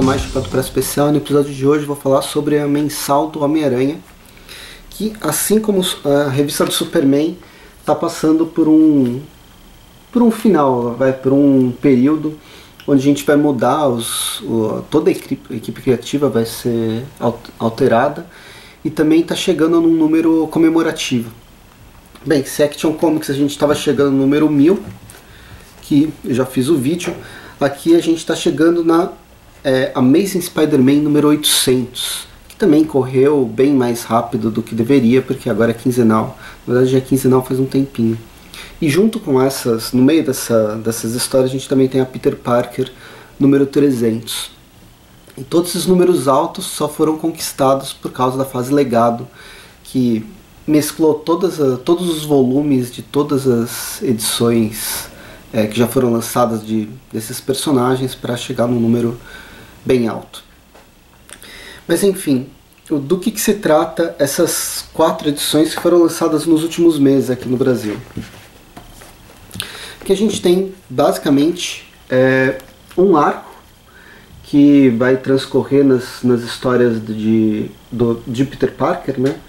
a mais Chapéu do Presto especial. No episódio de hoje vou falar sobre a mensal do Homem-Aranha, que assim como a revista do Superman está passando por um final, por um período onde a gente vai mudar, toda a equipe criativa vai ser alterada, e também está chegando num número comemorativo. Bem, se Action Comics a gente estava chegando no número 1000, que eu já fiz o vídeo. Aqui a gente está chegando na Amazing Spider-Man número 800, que também correu bem mais rápido do que deveria, porque agora é quinzenal. Na verdade já é quinzenal faz um tempinho. E junto com essas, no meio dessas histórias, a gente também tem a Peter Parker número 300. E todos esses números altos só foram conquistados por causa da fase legado, que mesclou todos os volumes de todas as edições que já foram lançadas desses personagens para chegar num número bem alto. Mas enfim, do que se trata essas 4 edições que foram lançadas nos últimos meses aqui no Brasil? Que a gente tem basicamente um arco que vai transcorrer nas histórias de Peter Parker, né?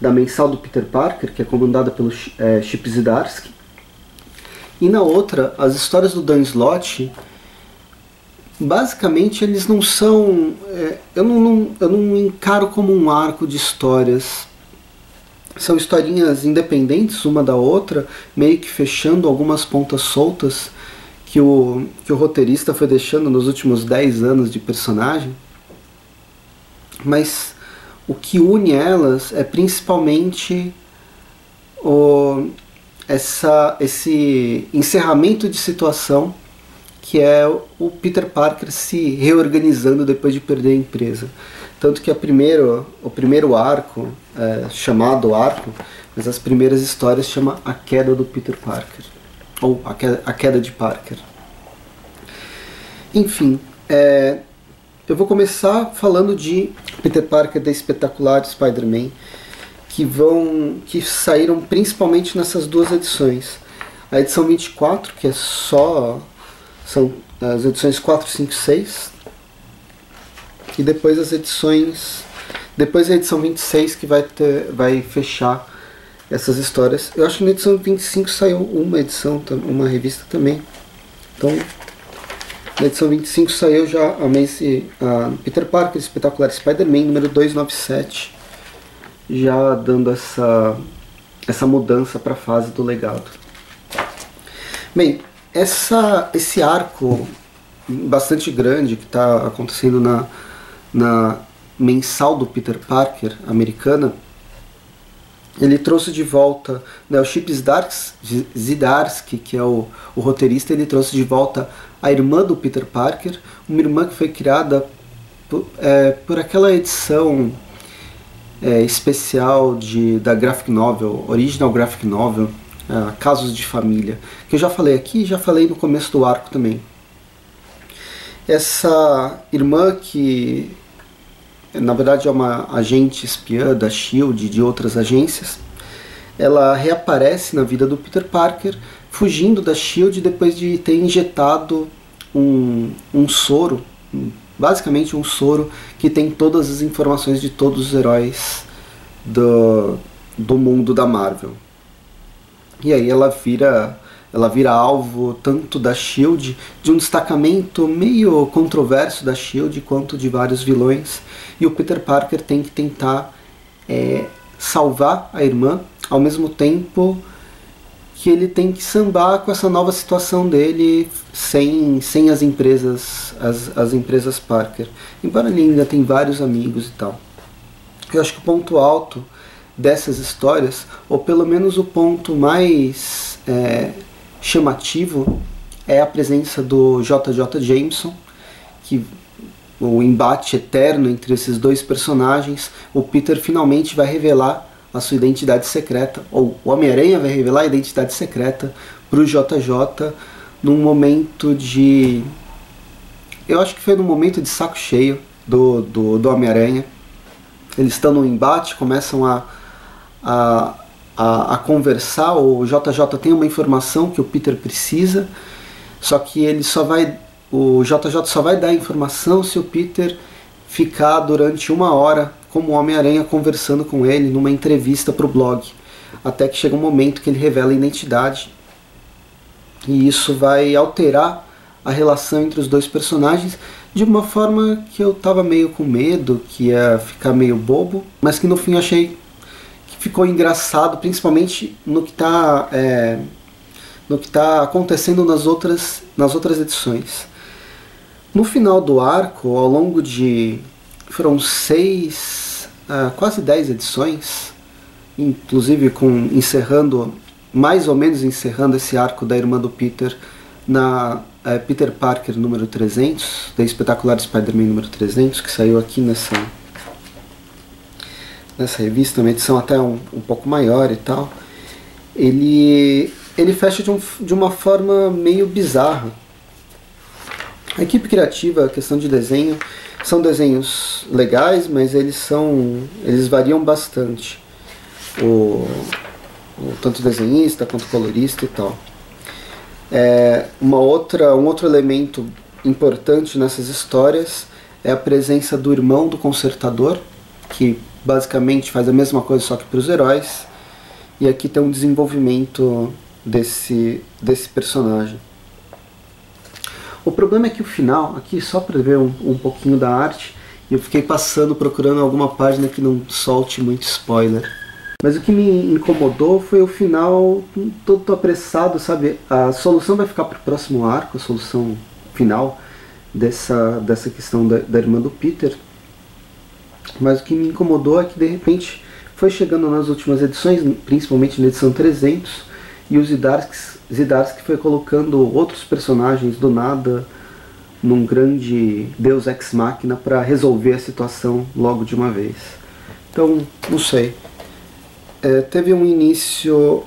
Da mensal do Peter Parker, que é comandada pelo Chip Zdarsky. E na outra, as histórias do Dan Slott, basicamente eles não são... eu não encaro como um arco de histórias. São historinhas independentes uma da outra, meio que fechando algumas pontas soltas que o roteirista foi deixando nos últimos 10 anos de personagem. Mas o que une elas é principalmente esse encerramento de situação, que é o Peter Parker se reorganizando depois de perder a empresa. Tanto que o primeiro arco, chamado arco, mas as primeiras histórias chama A Queda do Peter Parker, ou A Queda de Parker. Enfim, eu vou começar falando de Peter Parker da Espetacular Spider-Man, que saíram principalmente nessas 2 edições. A edição 24, que são as edições 4, 5 e 6. E depois depois a edição 26, que vai fechar essas histórias. Eu acho que na edição 25 saiu uma revista também. Então, na edição 25 saiu já a Peter Parker Espetacular Spider-Man número 297. Já dando essa mudança para a fase do legado. Bem, esse arco bastante grande que está acontecendo na mensal do Peter Parker americana, ele trouxe de volta, né, o Chip Zdarsky, que é o roteirista. Ele trouxe de volta a irmã do Peter Parker, uma irmã que foi criada por aquela edição especial da graphic novel, original graphic novel, Casos de Família, que eu já falei aqui, já falei no começo do arco também. Essa irmã, que na verdade é uma agente espiã da S.H.I.E.L.D. e de outras agências, ela reaparece na vida do Peter Parker, fugindo da S.H.I.E.L.D. depois de ter injetado um soro, basicamente um soro que tem todas as informações de todos os heróis do mundo da Marvel. E aí ela vira alvo tanto da S.H.I.E.L.D., de um destacamento meio controverso da S.H.I.E.L.D., quanto de vários vilões. E o Peter Parker tem que tentar salvar a irmã, ao mesmo tempo que ele tem que sambar com essa nova situação dele sem as empresas Parker. Embora ele ainda tem vários amigos e tal. Eu acho que o ponto alto dessas histórias, ou pelo menos o ponto mais chamativo, é a presença do J.J. Jameson, que o embate eterno entre esses 2 personagens, o Peter finalmente vai revelar a sua identidade secreta, ou o Homem-Aranha vai revelar a identidade secreta para o JJ num momento de... eu acho que foi num momento de saco cheio do Homem-Aranha. Eles estão no embate, começam a conversar, o JJ tem uma informação que o Peter precisa, só que ele só vai O JJ só vai dar informação se o Peter ficar durante uma hora como Homem-Aranha conversando com ele numa entrevista para o blog, até que chega um momento que ele revela a identidade, e isso vai alterar a relação entre os dois personagens de uma forma que eu tava meio com medo, que ia ficar meio bobo, mas que no fim eu achei que ficou engraçado, principalmente no que tá acontecendo nas outras edições. No final do arco, ao longo de... foram 6, quase 10 edições, inclusive mais ou menos encerrando esse arco da irmã do Peter na Peter Parker número 300, da Espetacular Spider-Man número 300, que saiu aqui nessa revista, uma edição até um pouco maior e tal. Ele fecha de uma forma meio bizarra. A equipe criativa, a questão de desenho, são desenhos legais, mas eles variam bastante, tanto desenhista quanto colorista e tal. Um outro elemento importante nessas histórias é a presença do irmão do consertador, que basicamente faz a mesma coisa só que para os heróis, e aqui tem um desenvolvimento desse personagem. O problema é que o final, aqui só para ver um pouquinho da arte, eu fiquei procurando alguma página que não solte muito spoiler. Mas o que me incomodou foi o final todo apressado, sabe? A solução vai ficar para o próximo arco, a solução final dessa questão da irmã do Peter. Mas o que me incomodou é que de repente foi chegando nas últimas edições, principalmente na edição 300, e o Zdarsky foi colocando outros personagens do nada num grande Deus Ex Machina para resolver a situação logo de uma vez. Então, não sei. Teve um início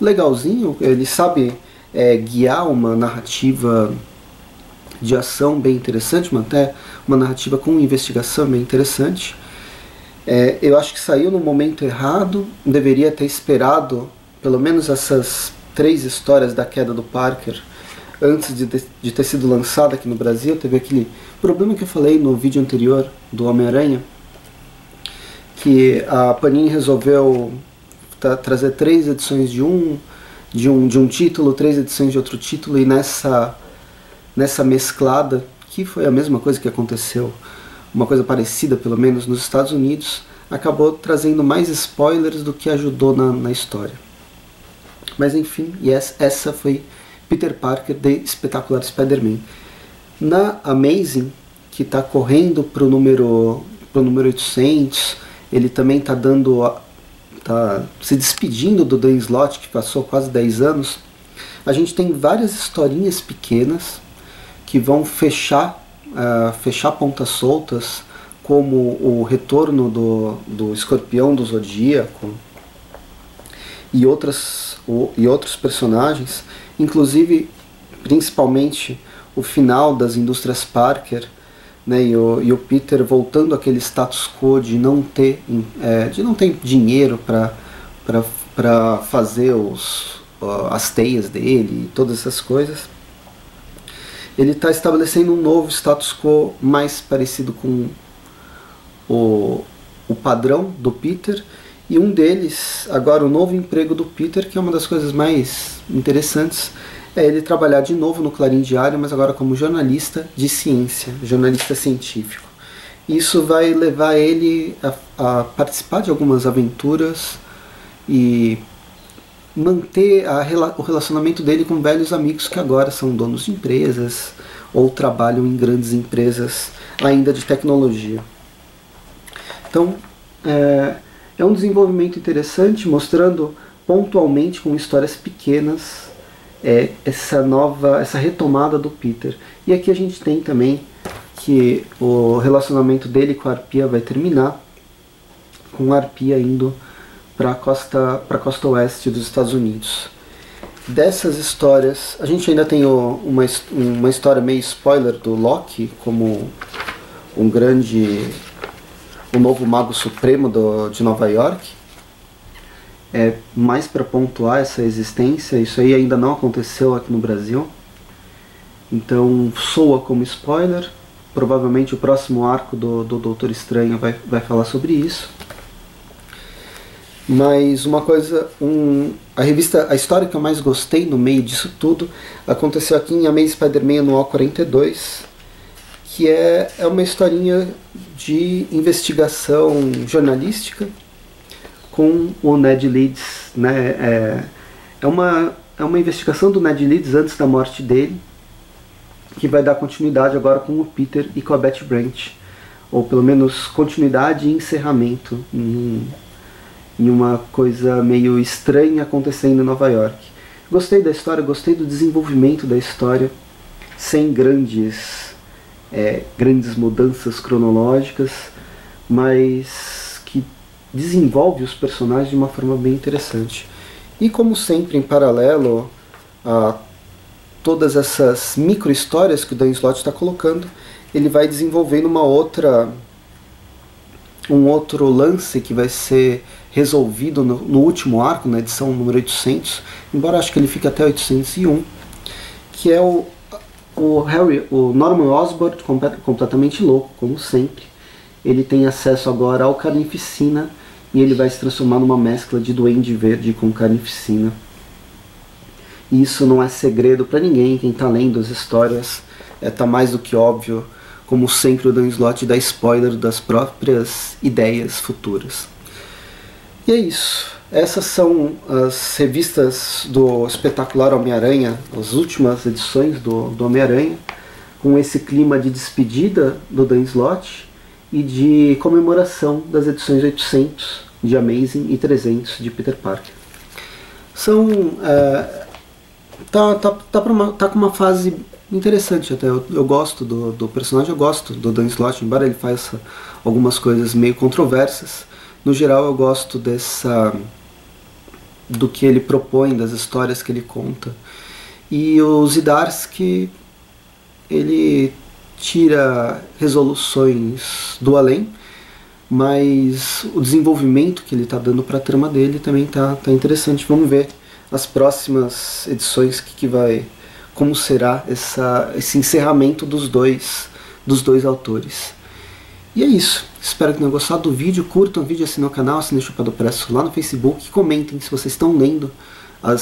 legalzinho, ele sabe guiar uma narrativa de ação bem interessante, até uma narrativa com investigação bem interessante. Eu acho que saiu no momento errado, deveria ter esperado pelo menos essas 3 histórias da queda do Parker antes de ter sido lançada aqui no Brasil. Teve aquele problema que eu falei no vídeo anterior do Homem-Aranha, que a Panini resolveu trazer 3 edições de um título, 3 edições de outro título, e nessa mesclada, que foi a mesma coisa que aconteceu, uma coisa parecida pelo menos nos Estados Unidos, acabou trazendo mais spoilers do que ajudou na história. Mas enfim, essa foi Peter Parker de Espetacular Spider-Man. Na Amazing, que está correndo pro número 800, ele também tá se despedindo do Dan Slott, que passou quase 10 anos. A gente tem várias historinhas pequenas que vão fechar pontas soltas, como o retorno do Escorpião do Zodíaco e outros personagens, inclusive principalmente o final das Indústrias Parker, né, e o Peter voltando àquele status quo de não ter dinheiro para fazer as teias dele e todas essas coisas. Ele está estabelecendo um novo status quo mais parecido com o padrão do Peter. E um deles, agora o novo emprego do Peter, que é uma das coisas mais interessantes, é ele trabalhar de novo no Clarim Diário, mas agora como jornalista de ciência, jornalista científico. Isso vai levar ele a participar de algumas aventuras e manter o relacionamento dele com velhos amigos que agora são donos de empresas ou trabalham em grandes empresas ainda de tecnologia. Então é um desenvolvimento interessante, mostrando pontualmente com histórias pequenas essa retomada do Peter. E aqui a gente tem também que o relacionamento dele com a Arpia vai terminar, com a Arpia indo para a costa oeste dos Estados Unidos. Dessas histórias, a gente ainda tem uma história meio spoiler do Loki, como um novo mago supremo de Nova York. Mais para pontuar essa existência, isso aí ainda não aconteceu aqui no Brasil. Então soa como spoiler. Provavelmente o próximo arco do Doutor Estranho vai falar sobre isso. Mas uma coisa, a história que eu mais gostei no meio disso tudo aconteceu aqui em Amazing Spider-Man no A42, que é uma historinha de investigação jornalística com o Ned Leeds, né? É uma investigação do Ned Leeds antes da morte dele, que vai dar continuidade agora com o Peter e com a Betty Brant, ou pelo menos continuidade e encerramento em uma coisa meio estranha acontecendo em Nova York. Gostei da história, gostei do desenvolvimento da história, sem grandes mudanças cronológicas, mas que desenvolve os personagens de uma forma bem interessante. E como sempre, em paralelo a todas essas micro-histórias que o Dan Slott está colocando, ele vai desenvolvendo um outro lance que vai ser resolvido no último arco, na edição número 800, embora acho que ele fique até 801, que é o Norman Osborn completamente louco, como sempre. Ele tem acesso agora ao Carnificina e ele vai se transformar numa mescla de Duende Verde com Carnificina. E isso não é segredo para ninguém, quem está lendo as histórias está mais do que óbvio. Como sempre, o Dan Slott dá spoiler das próprias ideias futuras. E é isso. Essas são as revistas do espetacular Homem-Aranha, as últimas edições do Homem-Aranha, com esse clima de despedida do Dan Slott e de comemoração das edições 800 de Amazing e 300 de Peter Parker. Tá com uma fase interessante até, eu gosto do personagem, eu gosto do Dan Slott, embora ele faça algumas coisas meio controversas. No geral eu gosto do que ele propõe, das histórias que ele conta. E o Zdarsky, ele tira resoluções do além, mas o desenvolvimento que ele está dando para a trama dele também tá interessante. Vamos ver as próximas edições como será esse encerramento dos dois autores. E é isso. Espero que tenham gostado do vídeo. Curtam o vídeo, assinem o canal, assinem o Chapéu do Presto lá no Facebook. Comentem se vocês estão lendo a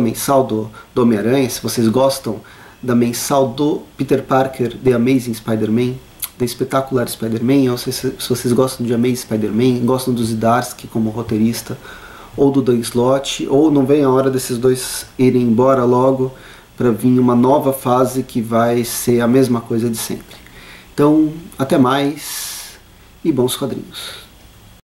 mensal do Homem-Aranha, se vocês gostam da mensal do Peter Parker, The Amazing Spider-Man, The Spectacular Spider-Man, ou se vocês gostam de Amazing Spider-Man, gostam do Zdarsky como roteirista, ou do Dan Slott, ou não vem a hora desses dois irem embora logo para vir uma nova fase que vai ser a mesma coisa de sempre. Então, até mais e bons quadrinhos.